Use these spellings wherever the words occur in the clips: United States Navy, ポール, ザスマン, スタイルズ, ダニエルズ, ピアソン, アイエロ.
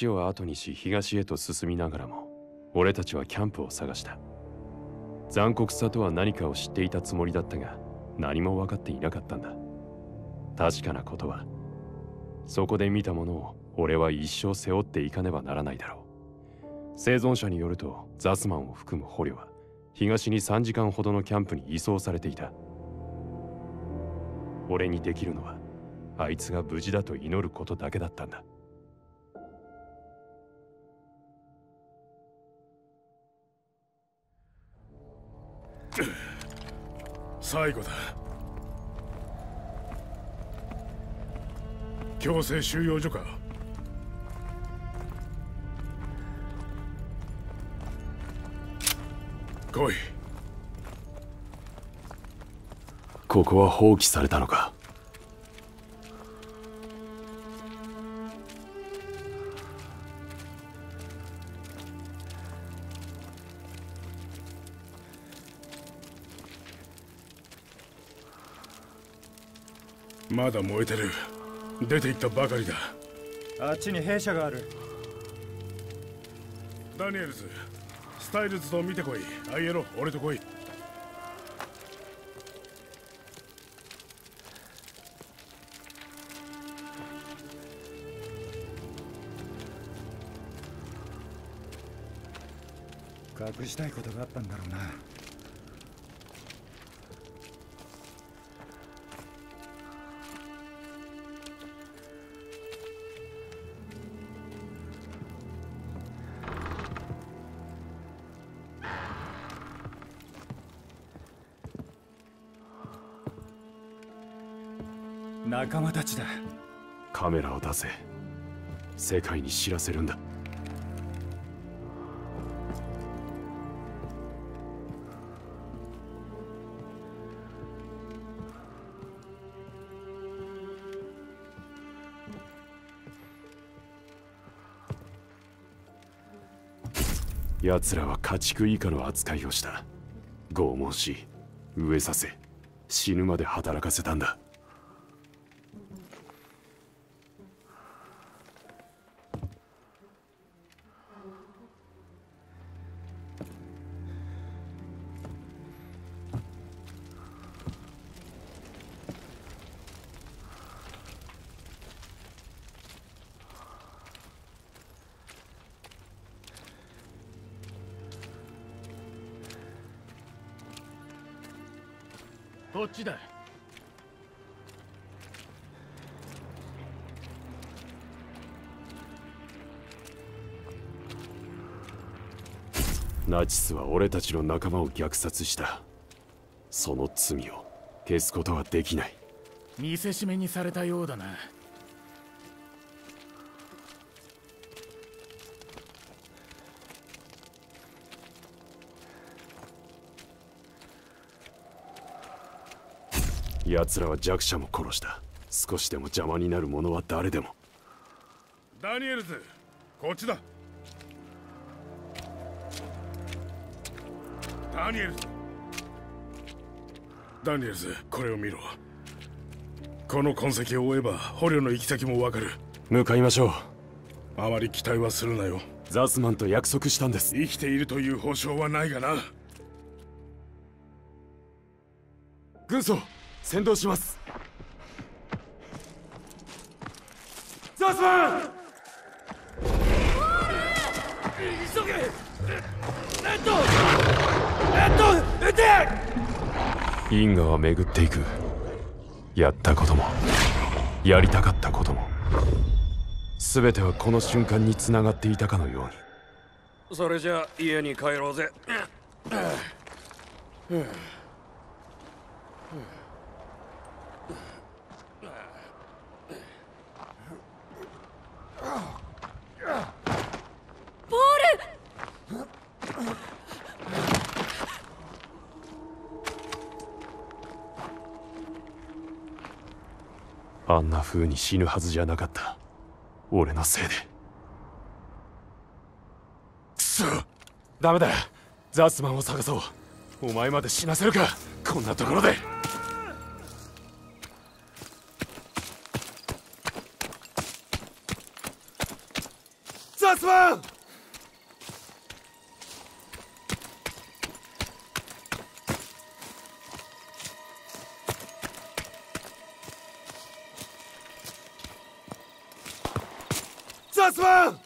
橋を後にし東へと進みながらも、俺たちはキャンプを探した。残酷さとは何かを知っていたつもりだったが、何も分かっていなかったんだ。確かなことは、そこで見たものを俺は一生背負っていかねばならないだろう。生存者によると、ザスマンを含む捕虜は、東に3時間ほどのキャンプに移送されていた。俺にできるのは、あいつが無事だと祈ることだけだったんだ。最後だ。強制収容所か。来い。ここは放棄されたのか。まだ燃えてる。出て行ったばかりだ。あっちに兵舎がある。ダニエルズ、スタイルズと見てこい。アイエロ、俺と来い。隠したいことがあったんだろうな。仲間たちだ。カメラを出せ。世界に知らせるんだ。奴らは家畜以下の扱いをした。拷問し、飢えさせ、死ぬまで働かせたんだ。こっちだ。ナチスは俺たちの仲間を虐殺した。その罪を消すことはできない。見せしめにされたようだな。奴らは弱者も殺した。少しでも邪魔になる者は誰でも。ダニエルズ、こっちだ。ダニエルズ。ダニエルズ、これを見ろ。この痕跡を追えば捕虜の行き先もわかる。向かいましょう。あまり期待はするなよ。ザスマンと約束したんです。生きているという保証はないがな。軍曹、先導します。ザスマン、急げ。撃て。因果は巡っていく。やったこともやりたかったことも全てはこの瞬間につながっていたかのように。それじゃあ家に帰ろうぜ。あんな風に死ぬはずじゃなかった。俺のせいで。くそ！ダメだ。ザスマンを探そう。お前まで死なせるか。こんなところで。はすまん。ザスマン。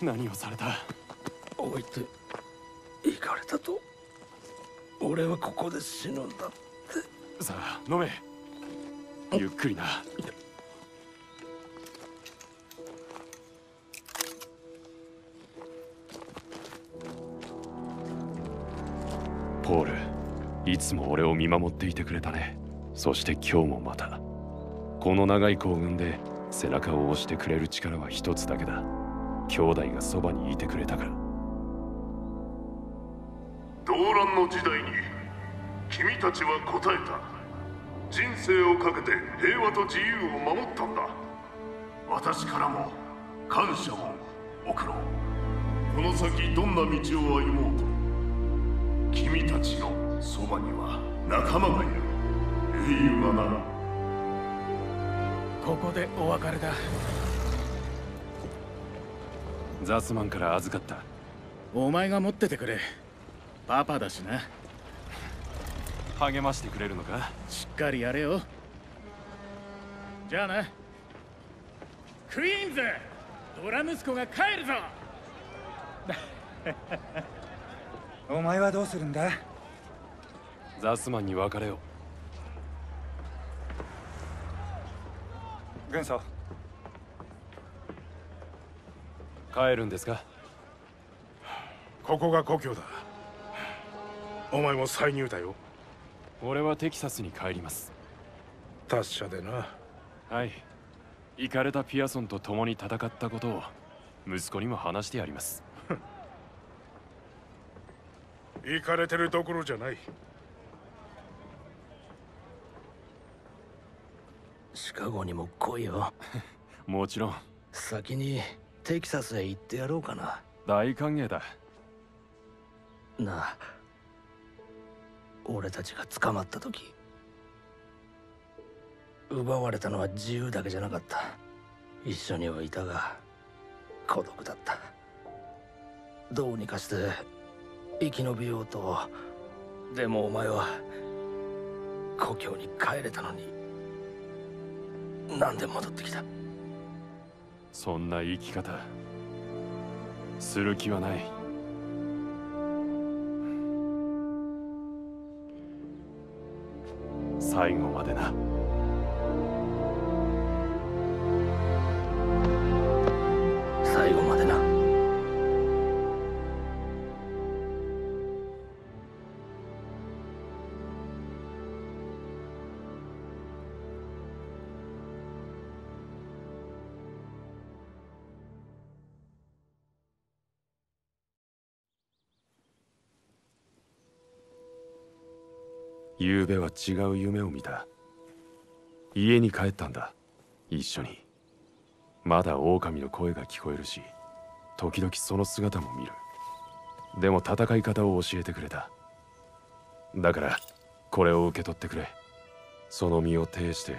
何をされた？置いて行かれたと。俺はここで死ぬんだって。さあ飲め。ゆっくりな。ポール、いつも俺を見守っていてくれたね。そして今日もまた。この長い行軍で背中を押してくれる力は一つだけだ。兄弟がそばにいてくれたから。動乱の時代に君たちは答えた。人生をかけて平和と自由を守ったんだ。私からも感謝を送ろう。この先どんな道を歩もうと、君たちのそばには仲間がいる。英雄はなら。ここでお別れだ。ザスマンから預かった。お前が持っててくれ。パパだしな。励ましてくれるのか。しっかりやれよ。じゃあな。クイーンズ、ドラ息子が帰るぞ。お前はどうするんだ。ザスマンに別れを。軍曹、帰るんですか。ここが故郷だ。お前も再入隊を。俺はテキサスに帰ります。達者でな。はい。イカれたピアソンと共に戦ったことを息子にも話してやります。イカれてるどころじゃない。シカゴにも来いよ。もちろん。先にテキサスへ行ってやろうかな。大歓迎だ。なあ、俺たちが捕まった時、奪われたのは自由だけじゃなかった。一緒にはいたが孤独だった。どうにかして生き延びようと。でもお前は故郷に帰れたのに、なんで戻ってきた。そんな生き方する気はない。最後までな。最後までな。昨夜は違う夢を見た。家に帰ったんだ、一緒に。まだ狼の声が聞こえるし、時々その姿も見る。でも戦い方を教えてくれた。だからこれを受け取ってくれ。その身を挺して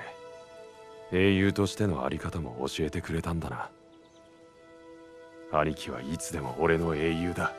英雄としてのあり方も教えてくれたんだな。兄貴はいつでも俺の英雄だ。